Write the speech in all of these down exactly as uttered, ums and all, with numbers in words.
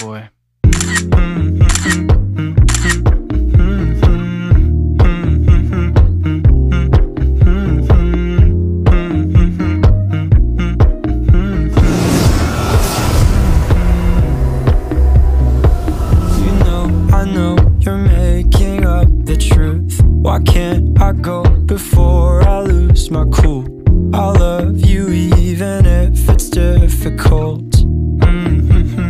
boy. Why can't I go before I lose my cool? I love you even if it's difficult. Mm-hmm.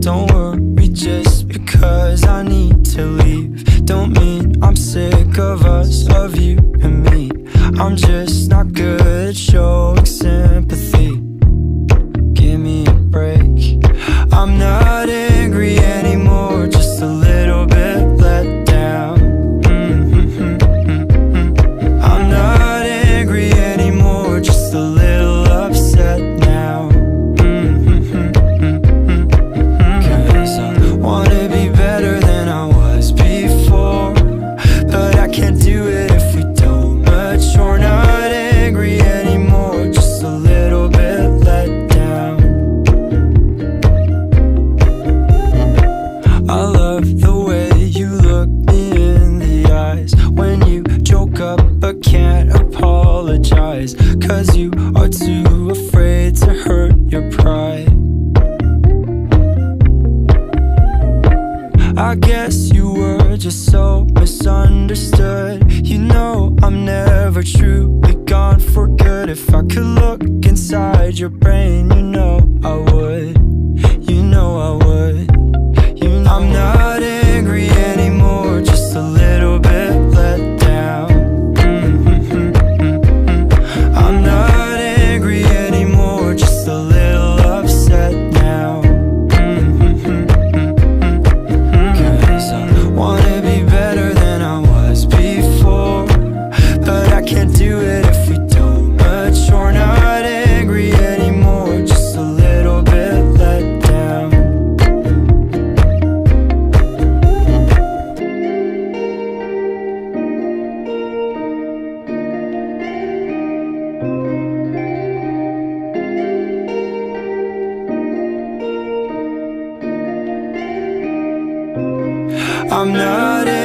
Don't worry, just because I need to leave don't mean I'm sick of us, of you and me. I'm just not good at showing sympathy. Give me a break. I'm not angry anymore, just a little bit let down. Cause you are too afraid to hurt your pride. I guess you were just so misunderstood. You know I'm never truly gone for good. If I could look inside your brain, you know I would. You know I would. You know I'm not angry anymore, just a little bit let down. I'm not